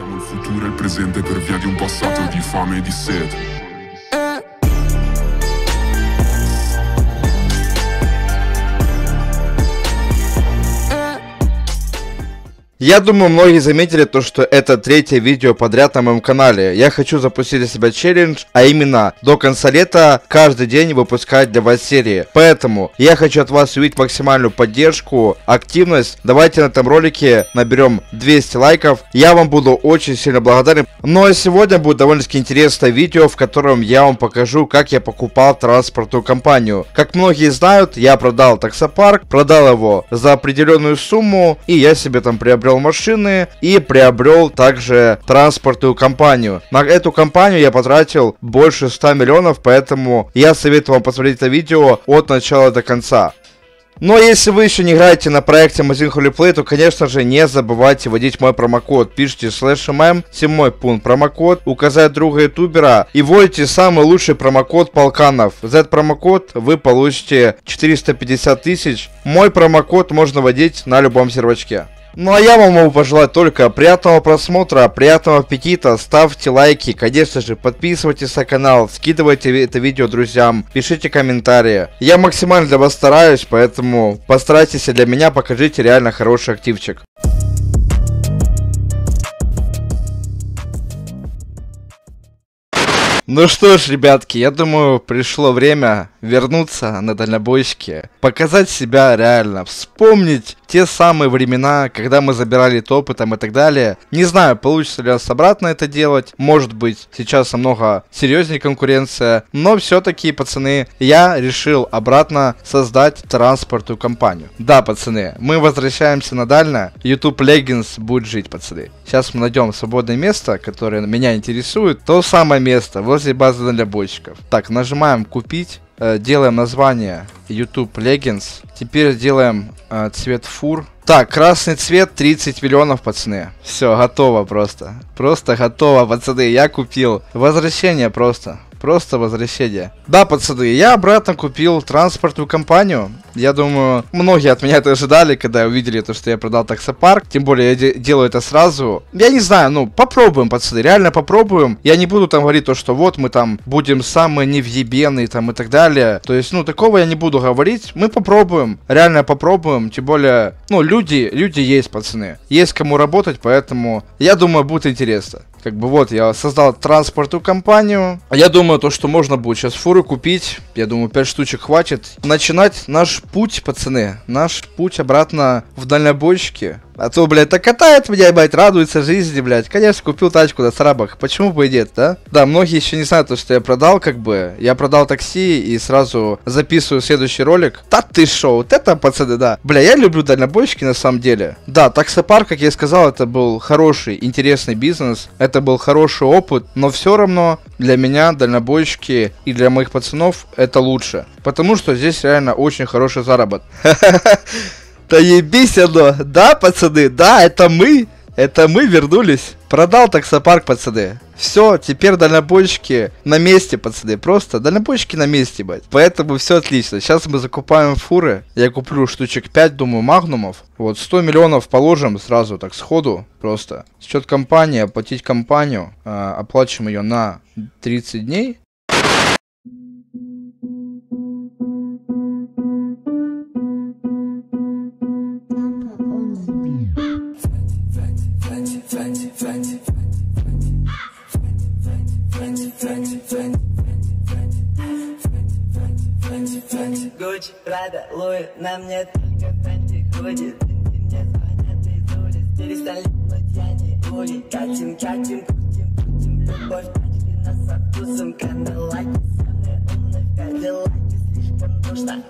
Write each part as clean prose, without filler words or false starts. Siamo il futuro e il presente per via di un passato di fame e di sete. Я думаю, многие заметили то, что это третье видео подряд на моем канале. Я хочу запустить для себя челлендж, а именно до конца лета каждый день выпускать для вас серии. Поэтому я хочу от вас увидеть максимальную поддержку, активность. Давайте на этом ролике наберем 200 лайков. Я вам буду очень сильно благодарен. Ну а сегодня будет довольно-таки интересное видео, в котором я вам покажу, как я покупал транспортную компанию. Как многие знают, я продал таксопарк, продал его за определенную сумму, и я себе там приобрел машины и приобрел также транспортную компанию. На эту компанию я потратил больше 100 миллионов, поэтому я советую вам посмотреть это видео от начала до конца. Но если вы еще не играете на проекте Amazing RP, то, конечно же, не забывайте вводить мой промокод. Пишите /mm, 7 пункт промокод, указать друга ютубера и вводите самый лучший промокод Полканов. За этот промокод вы получите 450 тысяч. Мой промокод можно вводить на любом сервачке. Ну а я вам могу пожелать только приятного просмотра, приятного аппетита, ставьте лайки, конечно же, подписывайтесь на канал, скидывайте это видео друзьям, пишите комментарии. Я максимально для вас стараюсь, поэтому постарайтесь для меня, покажите реально хороший активчик. Ну что ж, ребятки, я думаю, пришло время вернуться на дальнобойщики, показать себя реально, вспомнить те самые времена, когда мы забирали топы там и так далее. Не знаю, получится ли у нас обратно это делать, может быть, сейчас намного серьезнее конкуренция, но все-таки, пацаны, я решил обратно создать транспортную компанию. Да, пацаны, мы возвращаемся на дальнее, YouTube Leggings будет жить, пацаны. Сейчас мы найдем свободное место, которое меня интересует, то самое место, вот базы дальнобойщиков. Так, нажимаем купить, делаем название YouTube Leggings. Теперь делаем цвет фур. Так, красный цвет, 30 миллионов, пацаны. Все, готово просто. Просто готово, пацаны, я купил. Возвращение просто. Просто возвращение. Да, пацаны, я обратно купил транспортную компанию. Я думаю, многие от меня это ожидали, когда увидели то, что я продал таксопарк. Тем более, я делаю это сразу. Я не знаю, ну, попробуем, пацаны, реально попробуем. Я не буду там говорить то, что вот мы там будем самые невъебенные там и так далее. То есть, ну, такого я не буду говорить. Мы попробуем, реально попробуем. Тем более, ну, люди есть, пацаны. Есть кому работать, поэтому, я думаю, будет интересно. Как бы вот, я создал транспортную компанию. Я думаю, то, что можно будет сейчас фуры купить. Я думаю, 5 штучек хватит. Начинать наш путь, пацаны. Наш путь обратно в дальнобойщики. А то, блядь, так катает меня, блядь, радуется жизни, блядь. Конечно, купил тачку на срабах. Почему бы и нет, да? Да, многие еще не знают то, что я продал, как бы. Я продал такси и сразу записываю следующий ролик. Да ты шо, вот это, пацаны, да. Бля, я люблю дальнобойщики на самом деле. Да, таксопарк, как я и сказал, это был хороший, интересный бизнес. Это был хороший опыт, но все равно для меня дальнобойщики и для моих пацанов это лучше. Потому что здесь реально очень хороший заработок. Да ебись оно, да, пацаны, да, это мы вернулись. Продал таксопарк, пацаны. Все, теперь дальнобойщики на месте, пацаны, просто дальнобойщики на месте, блядь. Поэтому все отлично, сейчас мы закупаем фуры, я куплю штучек 5, думаю, магнумов. Вот, 100 миллионов положим сразу, так, сходу, просто. Счет компании, оплатить компанию, оплачиваем ее на 30 дней. Гуч, Прада, Луи, на мне только Фэнди ходит. Ты мне звонят из улиц, перестали, но я не улей. Катим, катим, крутим, крутим, любовь, тачки нас со вкусом. Кандалаки, самые умные в кадиллаке, слишком душно.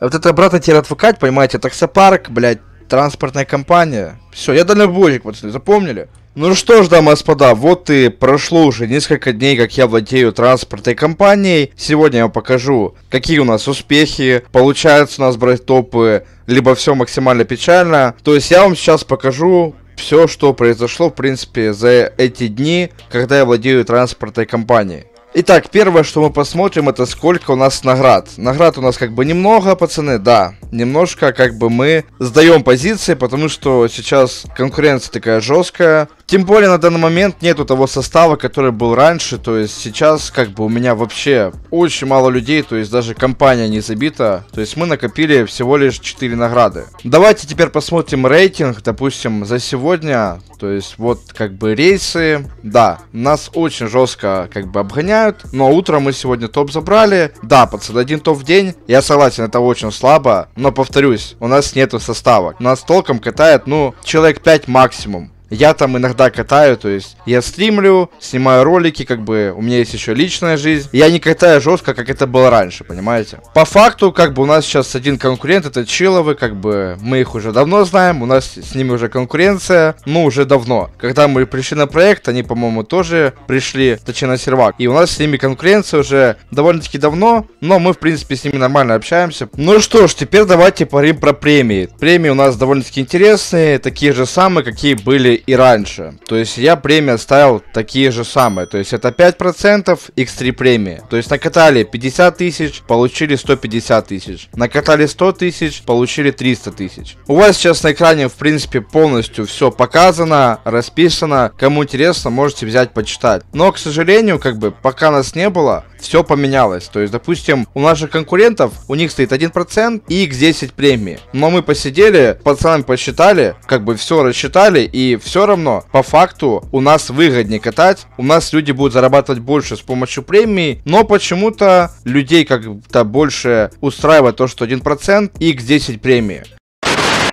Вот это обратно теперь отвыкать, понимаете, таксопарк, блядь, транспортная компания. Все, я дальнобойщик, пацаны, запомнили? Ну что ж, дамы и господа, вот и прошло уже несколько дней, как я владею транспортной компанией. Сегодня я вам покажу, какие у нас успехи, получается у нас брать топы, либо все максимально печально. То есть я вам сейчас покажу все, что произошло, в принципе, за эти дни, когда я владею транспортной компанией. Итак, первое, что мы посмотрим, это сколько у нас наград. Наград у нас как бы немного, пацаны, да. Немножко как бы мы сдаем позиции, потому что сейчас конкуренция такая жесткая. Тем более на данный момент нету того состава, который был раньше. То есть сейчас как бы у меня вообще очень мало людей, то есть даже компания не забита. То есть мы накопили всего лишь 4 награды. Давайте теперь посмотрим рейтинг, допустим, за сегодня. То есть вот как бы рейсы. Да, нас очень жестко как бы обгоняют. Но утром мы сегодня топ забрали. Да, пацаны, 1 топ в день. Я согласен, это очень слабо. Но повторюсь, у нас нету состава. Нас толком катает, ну, человек 5 максимум. Я там иногда катаю, то есть я стримлю, снимаю ролики, как бы у меня есть еще личная жизнь. Я не катаю жестко, как это было раньше, понимаете? По факту, как бы у нас сейчас один конкурент, это Чиловы, как бы мы их уже давно знаем, у нас с ними уже конкуренция, ну уже давно. Когда мы пришли на проект, они, по-моему, тоже пришли, точнее на сервак. И у нас с ними конкуренция уже довольно-таки давно, но мы, в принципе, с ними нормально общаемся. Ну что ж, теперь давайте поговорим про премии. Премии у нас довольно-таки интересные, такие же самые, какие были и раньше. То есть я премии оставил такие же самые. То есть это 5% x3 премии. То есть накатали 50 тысяч, получили 150 тысяч. Накатали 100 тысяч, получили 300 тысяч. У вас сейчас на экране в принципе полностью все показано, расписано. Кому интересно, можете взять почитать. Но, к сожалению, как бы пока нас не было, все поменялось. То есть, допустим, у наших конкурентов, у них стоит 1% и x10 премии. Но мы посидели, пацанами посчитали, как бы все рассчитали, и все равно, по факту, у нас выгоднее катать, у нас люди будут зарабатывать больше с помощью премии, но почему-то людей как-то больше устраивает то, что 1% и x10 премии.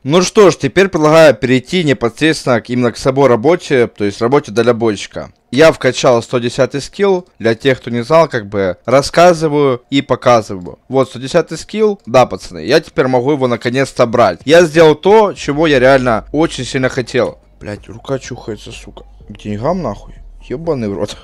Ну что ж, теперь предлагаю перейти непосредственно именно к собой работе, то есть работе дальнобойщика. Я вкачал 110 скилл, для тех, кто не знал, как бы рассказываю и показываю. Вот 110 скилл, да, пацаны, я теперь могу его наконец-то брать. Я сделал то, чего я реально очень сильно хотел. Блять, рука чухается, сука. К деньгам нахуй. Ебаный в рот.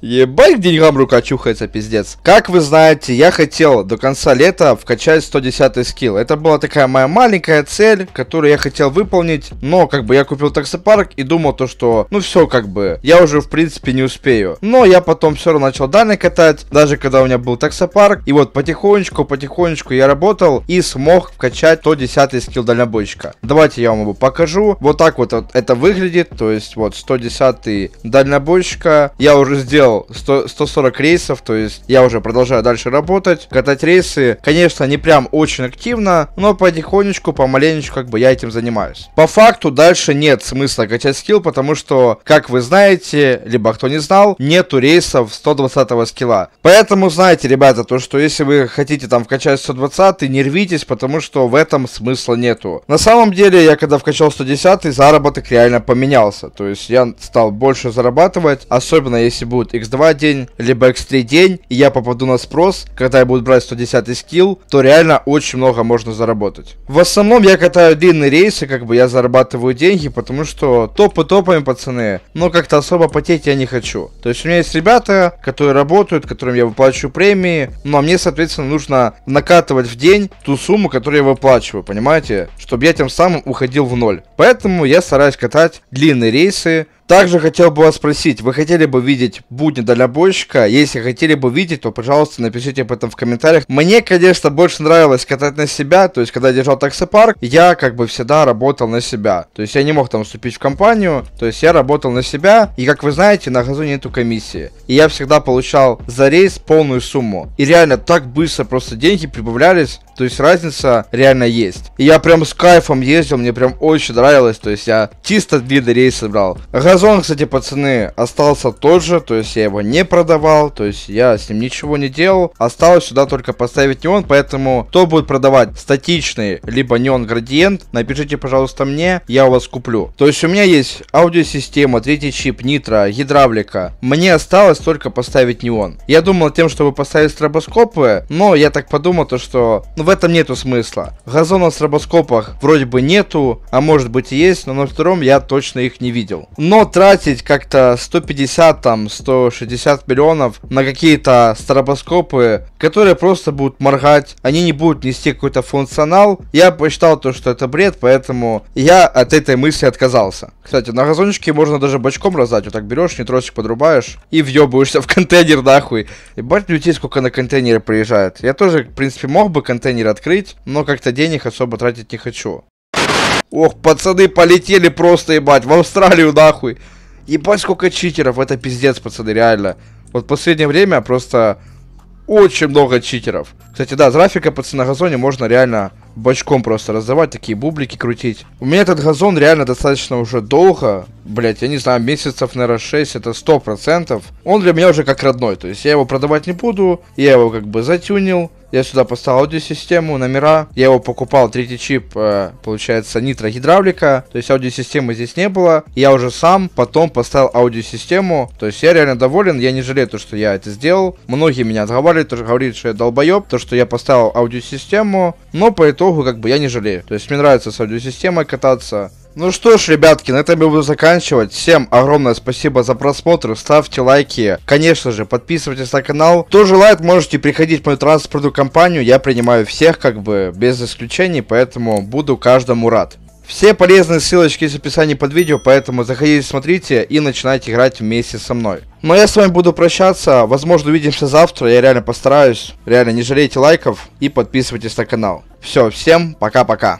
Ебать, к деньгам рука чухается, пиздец. Как вы знаете, я хотел до конца лета вкачать 110 скилл. Это была такая моя маленькая цель, которую я хотел выполнить. Но, как бы, я купил таксопарк и думал то, что, ну все, как бы, я уже, в принципе, не успею. Но я потом все равно начал данные катать, даже когда у меня был таксопарк. И вот потихонечку я работал и смог вкачать 110 скилл дальнобойщика. Давайте я вам его покажу. Вот так вот это выглядит. То есть, вот, 110 дальнобойщика. Я уже сделал 140 рейсов, то есть я уже продолжаю дальше работать, катать рейсы, конечно, не прям очень активно, но потихонечку, помаленечку, как бы я этим занимаюсь. По факту дальше нет смысла качать скилл, потому что, как вы знаете, либо кто не знал, нету рейсов 120-го скилла. Поэтому знаете, ребята, то, что если вы хотите там вкачать 120-й, не рвитесь, потому что в этом смысла нету. На самом деле, я когда вкачал 110-й, заработок реально поменялся, то есть я стал больше зарабатывать, особенно если будет x2 день, либо x3 день, и я попаду на спрос, когда я буду брать 110 скилл, то реально очень много можно заработать. В основном я катаю длинные рейсы, как бы я зарабатываю деньги, потому что топы топами, пацаны, но как-то особо потеть я не хочу. То есть у меня есть ребята, которые работают, которым я выплачиваю премии, но мне, соответственно, нужно накатывать в день ту сумму, которую я выплачиваю, понимаете? Чтобы я тем самым уходил в ноль. Поэтому я стараюсь катать длинные рейсы. Также хотел бы вас спросить, вы хотели бы видеть будни дальнобойщика? Если хотели бы видеть, то, пожалуйста, напишите об этом в комментариях. Мне, конечно, больше нравилось катать на себя, то есть, когда я держал таксопарк, я, как бы, всегда работал на себя. То есть, я не мог там вступить в компанию, то есть, я работал на себя, и, как вы знаете, на газу нету комиссии. И я всегда получал за рейс полную сумму. И реально так быстро просто деньги прибавлялись, то есть, разница реально есть. И я прям с кайфом ездил, мне прям очень нравилось, то есть, я чисто длинный рейс собрал. Газон, кстати, пацаны, остался тот же, то есть я его не продавал, то есть я с ним ничего не делал, осталось сюда только поставить неон, поэтому кто будет продавать статичный, либо неон градиент, напишите, пожалуйста, мне, я у вас куплю. То есть у меня есть аудиосистема, 3-й чип, нитро, гидравлика, мне осталось только поставить неон. Я думал тем, чтобы поставить стробоскопы, но я так подумал, то что, ну, в этом нету смысла. Газона в стробоскопах вроде бы нету, а может быть и есть, но на втором я точно их не видел. Но тратить как-то 150, там, 160 миллионов на какие-то стробоскопы, которые просто будут моргать, они не будут нести какой-то функционал, я посчитал то, что это бред, поэтому я от этой мысли отказался. Кстати, на газончике можно даже бочком раздать, вот так берешь, нитросик подрубаешь и въебываешься в контейнер нахуй. Ебать людей сколько на контейнеры приезжает. Я тоже, в принципе, мог бы контейнер открыть, но как-то денег особо тратить не хочу. Ох, пацаны, полетели просто, ебать, в Австралию нахуй. Ебать, сколько читеров, это пиздец, пацаны, реально. Вот в последнее время просто очень много читеров. Кстати, да, трафика, пацаны, на газоне можно реально бочком просто раздавать, такие бублики крутить. У меня этот газон реально достаточно уже долго, блять, я не знаю, месяцев, наверное, 6, это 100%. Он для меня уже как родной, то есть я его продавать не буду, я его как бы затюнил. Я сюда поставил аудиосистему, номера. Я его покупал, третий чип, получается, нитрогидравлика. То есть аудиосистемы здесь не было. Я уже сам потом поставил аудиосистему. То есть я реально доволен, я не жалею то, что я это сделал. Многие меня отговаривают, тоже говорят, что я долбоеб, то, что я поставил аудиосистему. Но по итогу, как бы, я не жалею. То есть мне нравится с аудиосистемой кататься. Ну что ж, ребятки, на этом я буду заканчивать. Всем огромное спасибо за просмотр. Ставьте лайки. Конечно же, подписывайтесь на канал. Кто желает, можете приходить в мою транспортную компанию. Я принимаю всех, как бы, без исключений. Поэтому буду каждому рад. Все полезные ссылочки есть в описании под видео. Поэтому заходите, смотрите и начинайте играть вместе со мной. Ну а я с вами буду прощаться. Возможно, увидимся завтра. Я реально постараюсь. Реально, не жалейте лайков и подписывайтесь на канал. Все, всем пока-пока.